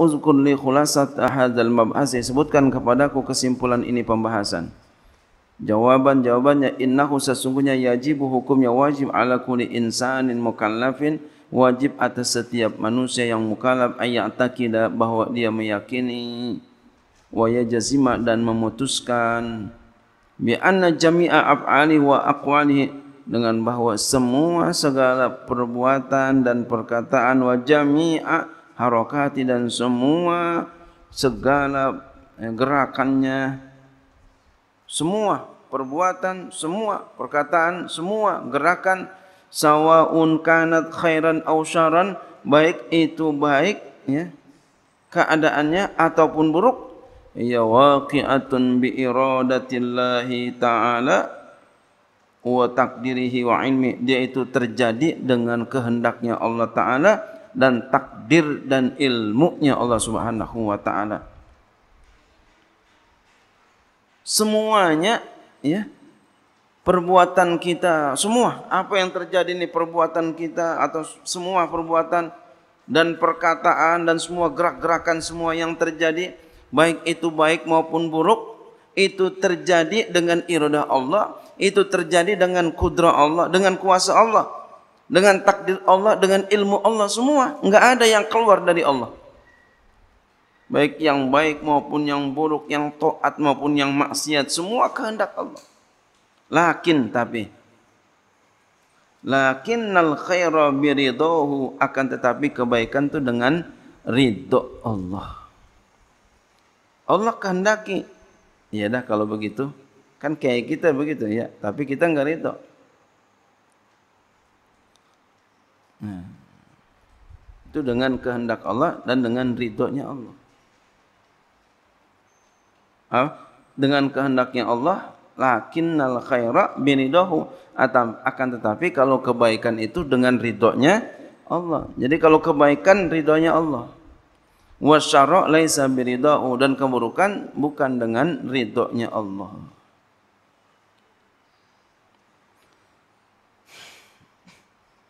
Uzkun li khulasat ahadzal mab'asi, sebutkan kepadaku kesimpulan ini pembahasan. Jawabannya innahu sesungguhnya yajibu hukumnya wajib ala kulli insanin mukallafin, wajib atas setiap manusia yang mukallaf ayya'taqida, bahwa dia meyakini, wa yajzima, dan memutuskan, bi anna jami'a af'ali wa aqwalihi, dengan bahwa semua segala perbuatan dan perkataan, wa jami'a harakati, dan semua segala gerakannya, semua perbuatan, semua perkataan, semua gerakan, sawa'un kanat khairan aw syarran, baik itu baik ya keadaannya ataupun buruk, ya waqi'atun bi iradatillahi ta'ala wa takdirihi wa ilmi, dia itu terjadi dengan kehendaknya Allah Ta'ala dan takdir dan ilmunya Allah Subhanahu wa Ta'ala. Semuanya ya, perbuatan kita, semua apa yang terjadi ini, perbuatan kita atau semua perbuatan dan perkataan dan semua gerak-gerakan, semua yang terjadi baik itu baik maupun buruk, itu terjadi dengan iradah Allah, itu terjadi dengan kudrah Allah, dengan kuasa Allah, dengan takdir Allah, dengan ilmu Allah, semua. Enggak ada yang keluar dari Allah. Baik yang baik maupun yang buruk, yang taat maupun yang maksiat, semua kehendak Allah. Lakin tapi lakinnal khaira biridhohu, akan tetapi kebaikan itu dengan ridho Allah. Allah kehendaki. Ya dah kalau begitu, kan kayak kita begitu ya, tapi kita enggak ridho. Nah, itu dengan kehendak Allah dan dengan ridhonya Allah. Dengan kehendaknya Allah, lakinnal khaira biridhohu, akan tetapi kalau kebaikan itu dengan ridhonya Allah. Jadi kalau kebaikan ridhonya Allah. Wasyara laisa biridau, dan keburukan bukan dengan ridhonya Allah.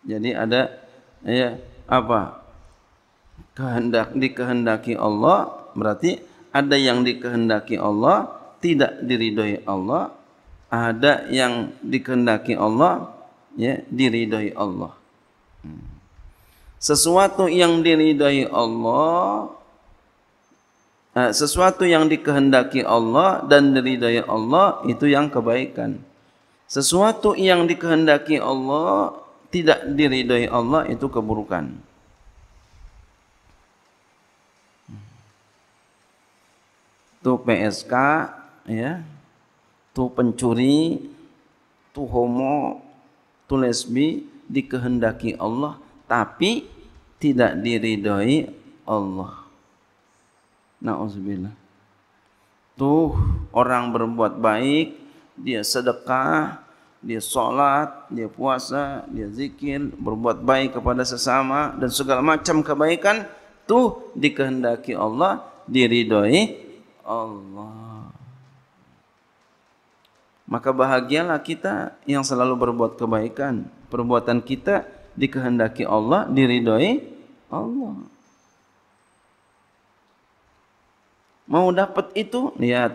Jadi ada ya apa? Kehendak, dikehendaki Allah, berarti ada yang dikehendaki Allah tidak diridhoi Allah, ada yang dikehendaki Allah ya diridhoi Allah. Sesuatu yang diridhoi Allah, sesuatu yang dikehendaki Allah dan diridhai Allah, itu yang kebaikan. Sesuatu yang dikehendaki Allah tidak diridhai Allah, itu keburukan. Itu PSK ya, itu pencuri, itu homo, itu lesbi, dikehendaki Allah tapi tidak diridhai Allah. Na'udzubillah. Tuh orang berbuat baik, dia sedekah, dia sholat, dia puasa, dia zikir, berbuat baik kepada sesama dan segala macam kebaikan, tuh dikehendaki Allah, diridhoi Allah. Maka bahagialah kita yang selalu berbuat kebaikan. Perbuatan kita dikehendaki Allah, diridhoi Allah. Mau dapat itu, lihat,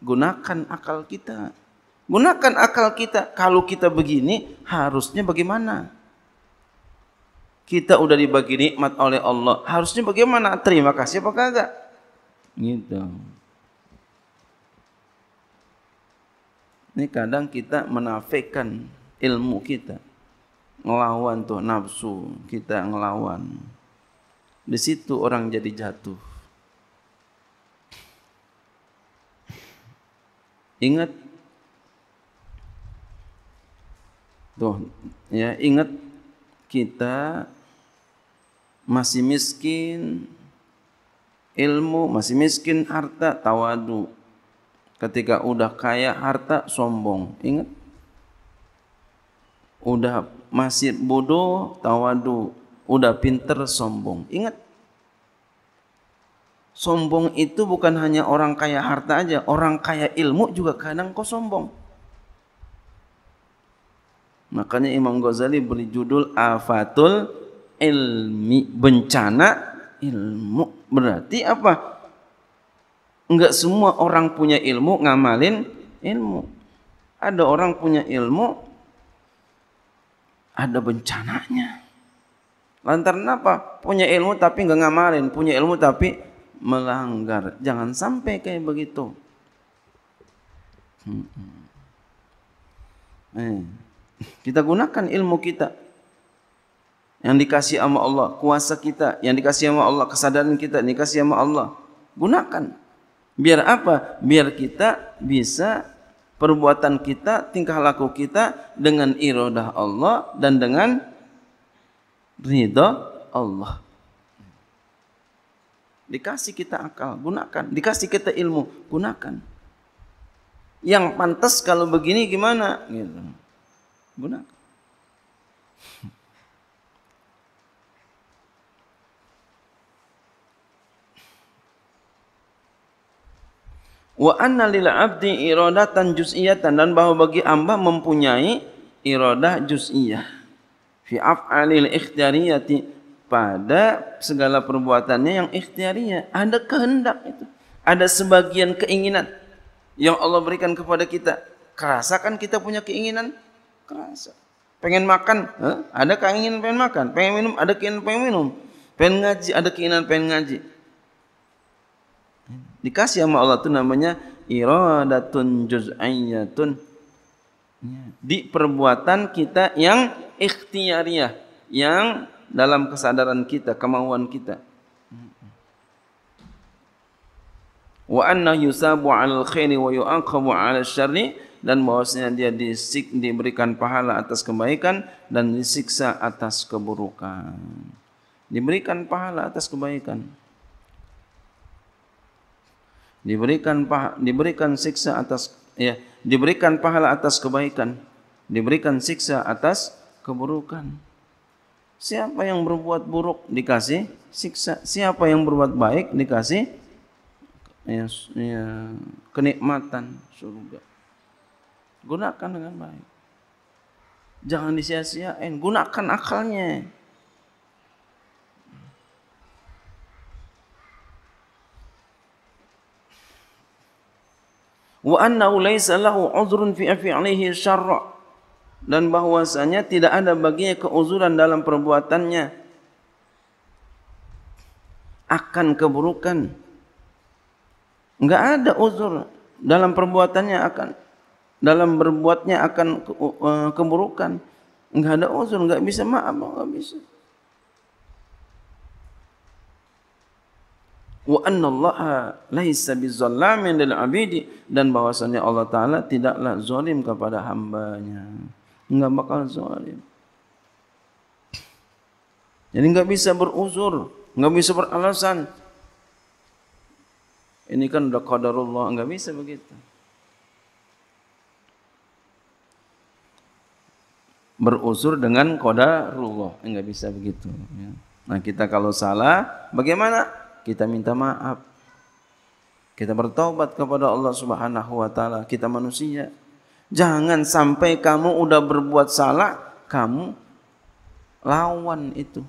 gunakan akal kita. Gunakan akal kita. Kalau kita begini, harusnya bagaimana? Kita udah dibagi nikmat oleh Allah, harusnya bagaimana? Terima kasih apa kagak? Gitu. Ini kadang kita menafikan ilmu kita, ngelawan tuh nafsu kita, ngelawan. Di situ orang jadi jatuh. Ingat tuh ya, ingat kita masih miskin ilmu, masih miskin harta, tawadu. Ketika udah kaya harta, sombong. Ingat, udah masih bodoh, tawadu. Udah pinter, sombong. Ingat, sombong itu bukan hanya orang kaya harta aja, orang kaya ilmu juga kadang kok sombong. Makanya Imam Ghazali beri judul Afatul Ilmi, bencana ilmu, Berarti apa? Enggak semua orang punya ilmu ngamalin ilmu. Ada orang punya ilmu, ada bencananya. Lantaran apa? Punya ilmu tapi enggak ngamalin, punya ilmu tapi melanggar. Jangan sampai kayak begitu. Kita gunakan ilmu kita yang dikasih sama Allah, kuasa kita yang dikasih sama Allah, kesadaran kita yang dikasih sama Allah, gunakan. Biar apa? Biar kita bisa perbuatan kita, tingkah laku kita dengan iradah Allah dan dengan ridha Allah. Dikasih kita akal, gunakan. Dikasih kita ilmu, gunakan. Yang pantas kalau begini gimana? Gitu. Gunakan. Wa anna lil abdi iradatan juz'iyatan, dan bahwa bagi hamba mempunyai iradah juz'iyah fi af'alil ikhtiyariyati, pada segala perbuatannya yang ikhtiyariyah, ada kehendak itu, ada sebagian keinginan yang Allah berikan kepada kita. Kerasa kan kita punya keinginan? Kerasa. Pengen makan, ada keinginan pengen makan. Pengen minum, ada keinginan pengen minum. Pengen ngaji, ada keinginan pengen ngaji. Dikasih sama Allah itu namanya iradatun juz'ayyatun. Di perbuatan kita yang ikhtiyariyah, yang dalam kesadaran kita, kemauan kita. Wa anna yusabu 'alal khairi wa yu'aqabu 'alal syarri, dan bahwasanya dia diberikan pahala atas kebaikan dan disiksa atas keburukan. Diberikan pahala atas kebaikan, diberikan siksa atas diberikan pahala atas kebaikan, diberikan siksa atas keburukan. Siapa yang berbuat buruk dikasih siksa, siapa yang berbuat baik dikasih kenikmatan surga. Gunakan dengan baik, jangan disia-siain, gunakan akalnya. Wa annahu laisa lahu udhrun fi fi'lihi syarra, dan bahwasanya tidak ada baginya keuzuran dalam perbuatannya akan keburukan. Enggak ada uzur dalam perbuatannya akan, dalam berbuatnya akan keburukan. Enggak ada uzur, enggak bisa maaf, enggak bisa. Wa anna Allaha laisa bizzallamin lil 'abidi, dan bahwasanya Allah Ta'ala tidaklah zalim kepada hambanya. Enggak bakal zalim. Jadi enggak bisa beruzur, enggak bisa beralasan. Ini kan udah qadarullah, enggak bisa begitu. Beruzur dengan qadarullah, enggak bisa begitu. Nah, kita kalau salah, bagaimana? Kita minta maaf, kita bertaubat kepada Allah Subhanahu wa Ta'ala. Kita manusia, jangan sampai kamu udah berbuat salah, kamu lawan itu.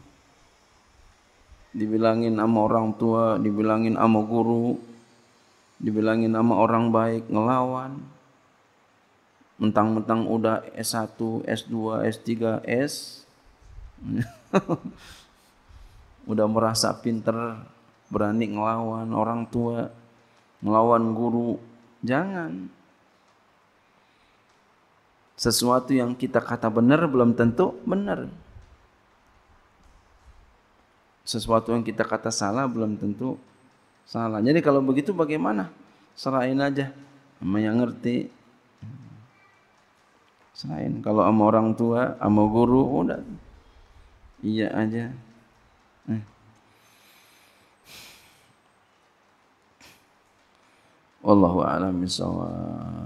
Dibilangin sama orang tua, dibilangin sama guru, dibilangin sama orang baik, ngelawan. Mentang-mentang udah S1, S2, S3, S, udah merasa pinter, berani ngelawan orang tua, ngelawan guru. Jangan. Sesuatu yang kita kata benar belum tentu benar. Sesuatu yang kita kata salah belum tentu salah. Jadi kalau begitu bagaimana? Serahin aja sama yang ngerti. Serahin. Kalau sama orang tua, sama guru, udah iya aja. Wallahu a'lam bissawab.